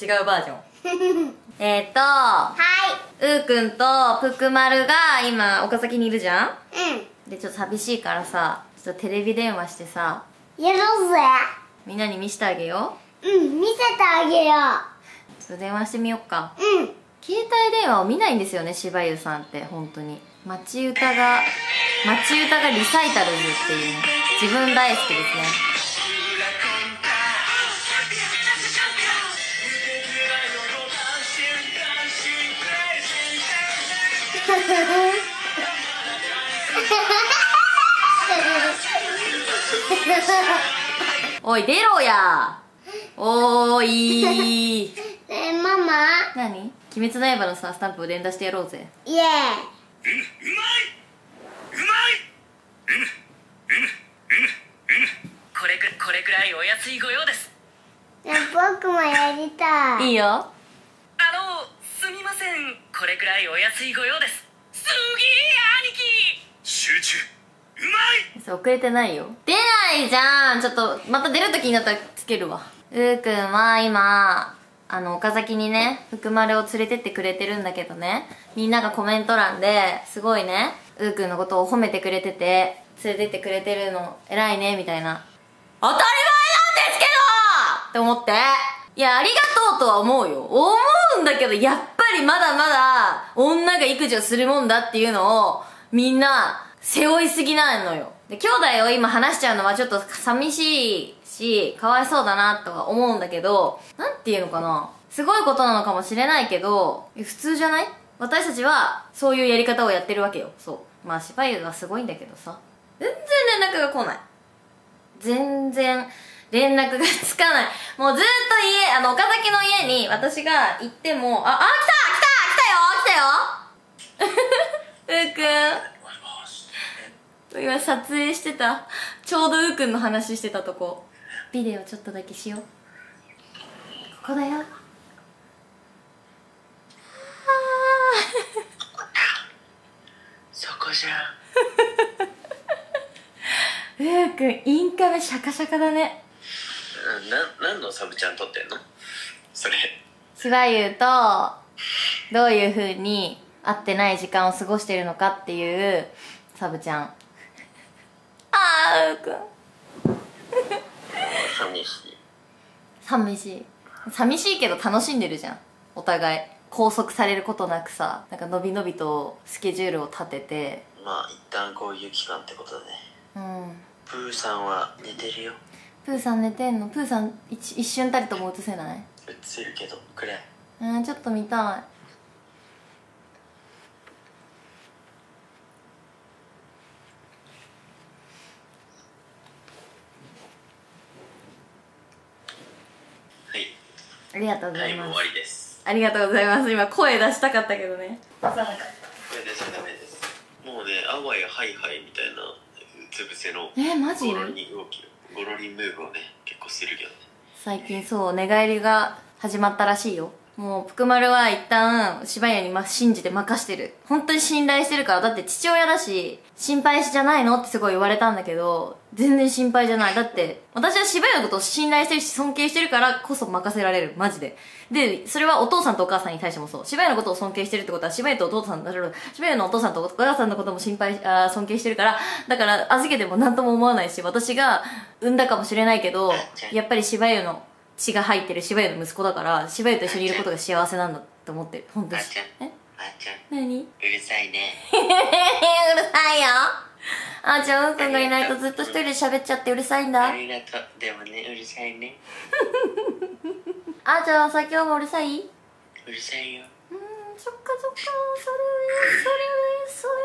違うバージョン。はい。うーくんとぷくまるが今岡崎にいるじゃん。うん。でちょっと寂しいからさ、ちょっとテレビ電話してさ、やろうぜ。みんなに見せてあげよう。うん、見せてあげよう。ちょっと電話してみよっか。うん。携帯電話を見ないんですよね、しばゆさんって本当に。町歌がリサイタルズっていう、ね、自分大好きですね。おい出ろや。おーいー。ねえママ。何？鬼滅の刃のさスタンプを連打してやろうぜ。イエーイ。これくらいお安いご用です。僕もやりたい。いいよ。すみません。これくらいお安いご用です。すげえ兄貴。集中。うまい。遅れてないよ。出ないじゃん。ちょっとまた出る時になったらつけるわ。うーくんは今岡崎にね福丸を連れてってくれてるんだけどね、みんながコメント欄ですごいねうーくんのことを褒めてくれてて、連れてってくれてるの偉いねみたいな、当たり前なんですけどって思って、いやありがとうとは思うよ、思うんだけど、やっぱりまだまだ女が育児をするもんだっていうのをみんな背負いすぎないのよ。で、兄弟を今話しちゃうのはちょっと寂しいし、かわいそうだなとは思うんだけど、なんていうのかな、すごいことなのかもしれないけど、普通じゃない？私たちはそういうやり方をやってるわけよ。そう。まあ、しばゆはすごいんだけどさ、全然連絡が来ない。全然連絡がつかない。もうずっと家、岡崎の家に私が行っても、来たようーくん。今撮影してた、ちょうどうーくんの話してたとこ、ビデオちょっとだけしよう。ここだよ。そこじゃうーくんインカメシャカシャカだね。何のサブちゃん撮ってんのそれ。しばゆとどういう風に会ってない時間を過ごしてるのかっていうサブちゃん。寂しいけど楽しんでるじゃん、お互い拘束されることなくさ、なんかのびのびとスケジュールを立てて、まあ一旦こういう期間ってことだね。うん。プーさんは寝てるよ。プーさん寝てんの？プーさん一瞬たりとも映せない？映せるけど暗い。うん、ちょっと見たい。ありがとうございます。ありがとうございます。今声出したかったけどね。出さなかった。声出しちゃダメです。もうね、あわやハイハイみたいなうつ伏せのマジ？ゴロリ動き、ゴロリムーブをね、結構するけどね。最近そう、寝返りが始まったらしいよ。もうぷくまるは一旦しばゆに信じて任してる。本当に信頼してるから、だって父親だし、心配じゃないのってすごい言われたんだけど、全然心配じゃない。だって、私はしばゆのことを信頼してるし、尊敬してるからこそ任せられる。マジで。で、それはお父さんとお母さんに対してもそう。しばゆのことを尊敬してるってことは、しばゆとお父さん、しばゆのお父さんとお母さんのことも尊敬してるから、だから預けても何とも思わないし、私が産んだかもしれないけど、やっぱりしばゆの血が入ってるしばゆの息子だから、しばゆと一緒にいることが幸せなんだと思ってる。本当に。何？うるさいね。うるさいよ。あーちゃん、うーくんがいないとずっと一人で喋っちゃってうるさいんだ。ありがとう。でもね、うるさいね。あーちゃんは先ほどもうるさい？うるさいよ。そっかそっか、それ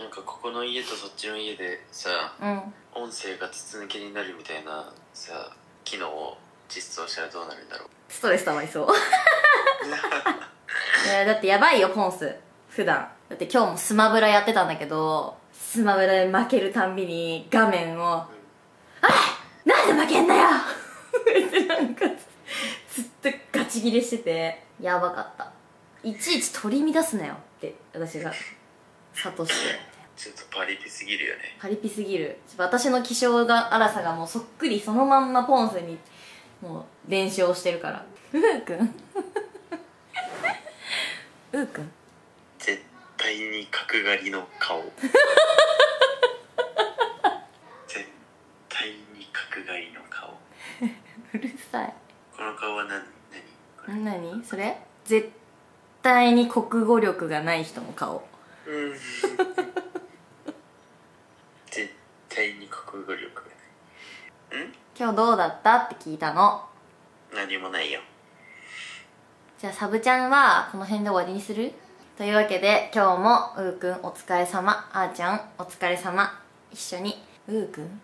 はね。なんかここの家とそっちの家でさ、音声が筒抜けになるみたいなさ、機能を実装したらどうなるんだろう。ストレス溜まりそう。だってやばいよポンス。普段だって今日もスマブラやってたんだけど、スマブラで負けるたんびに画面を、あれなんで負けんだよってなんかずっとガチギレしててやばかった。いちいち取り乱すなよって私が諭して。ちょっとパリピすぎるよね。パリピすぎる。私の気性が荒さがもうそっくりそのまんまポンスにもう伝承してるから。うーくん絶対に角刈りの顔絶対に角刈りの顔うるさい。この顔は何それ。絶対に国語力がない人の顔絶対に国語力がない。今日どうだったって聞いたの。何もないよ。じゃあサブちゃんはこの辺で終わりにする？というわけで今日もうーくんお疲れ様、あーちゃんお疲れ様、一緒にうーくん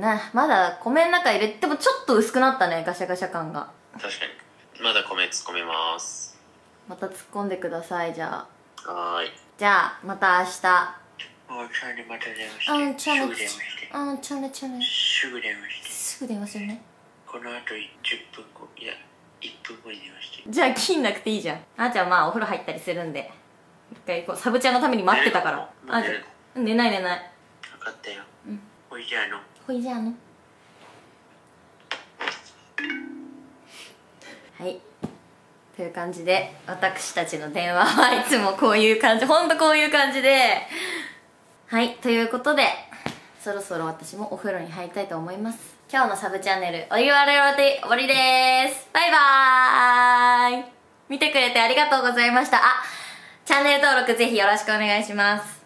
な、まだ米の中入れてもちょっと薄くなったね、ガシャガシャ感が。確かにまだ米突っ込めます。また突っ込んでください。じゃあはーい。じゃあまた明日。あーちゃんにまた電話して。すぐ電話してね。この後10分後、いや1分後に電話して。じゃあ切んなくていいじゃん。あーちゃんまあお風呂入ったりするんで、一回こうサブちゃんのために待ってたから。あーちゃん寝ない。分かったよ。ほいじゃあのはいという感じで、私たちの電話はいつもこういう感じ、ほんとこういう感じで、はいということでそろそろ私もお風呂に入りたいと思います。今日のサブチャンネル終わりでーす。バイバーイ。見てくれてありがとうございました。あ、チャンネル登録ぜひよろしくお願いします。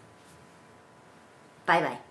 バイバイ。